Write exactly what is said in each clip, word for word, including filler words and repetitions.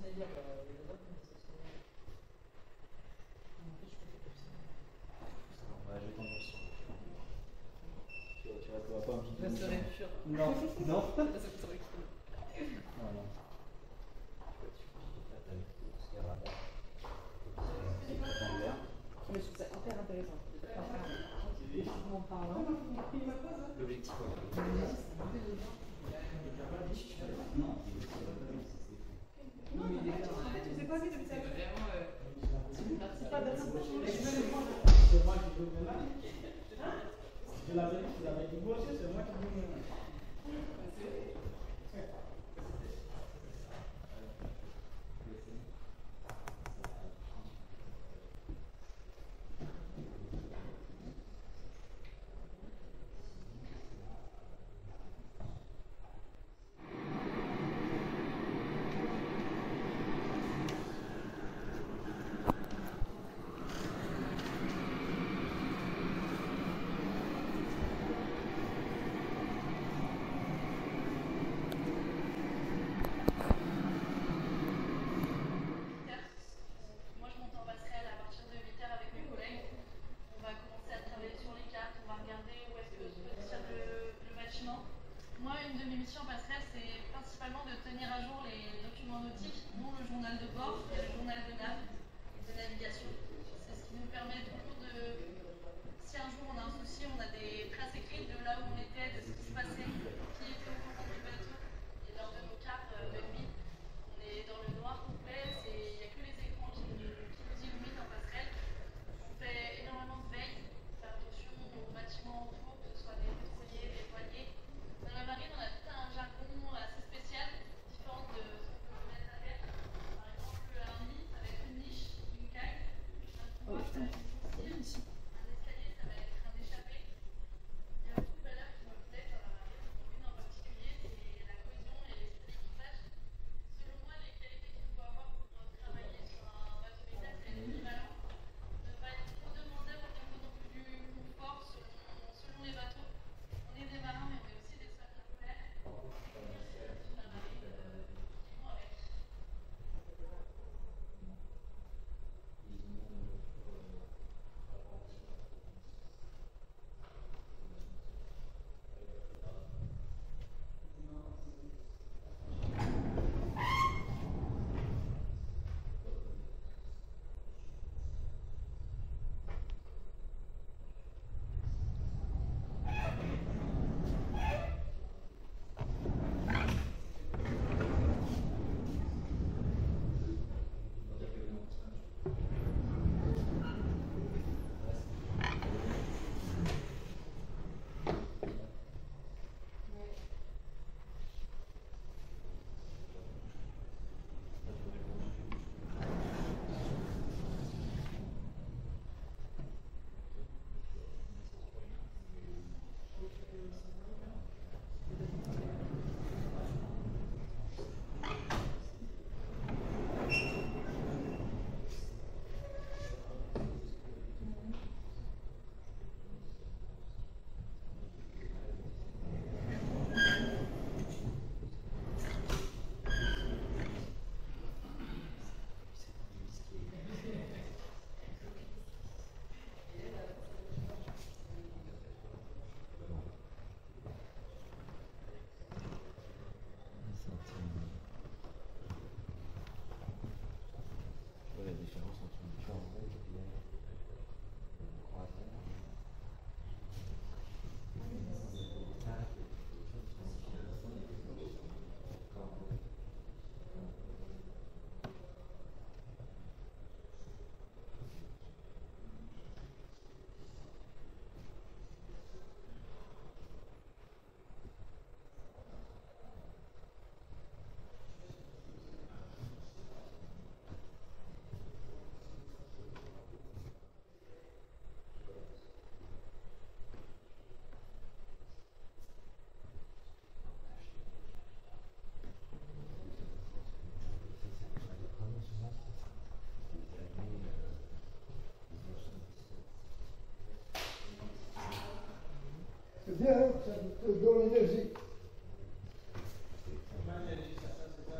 c'est-à-dire euh, les autres, mais c'est ce en fait, je peux faire ça. Non, bah, je t'en sur tu, tu vas pas un petit peu. Ça serait pur. Non, non. Ça serait cool. Non, non. Mais je trouve ça hyper intéressant. En parlant, l'objectif, c'est non, non, mais en fait, tu sais pas, mais c'est vraiment. C'est pas c'est moi qui veux le mal. Je l'avais dit, je l'avais dit, c'est moi qui veux le mal. Bien, ça te donne l'énergie. C'est pas l'énergie, ça, ça, c'est ça.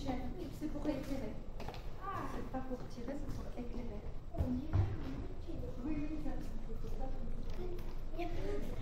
chef. C'est pour éclairer. Ah, c'est pas pour tirer, c'est pour éclairer. Oui, oui, ça. Il y a plein de...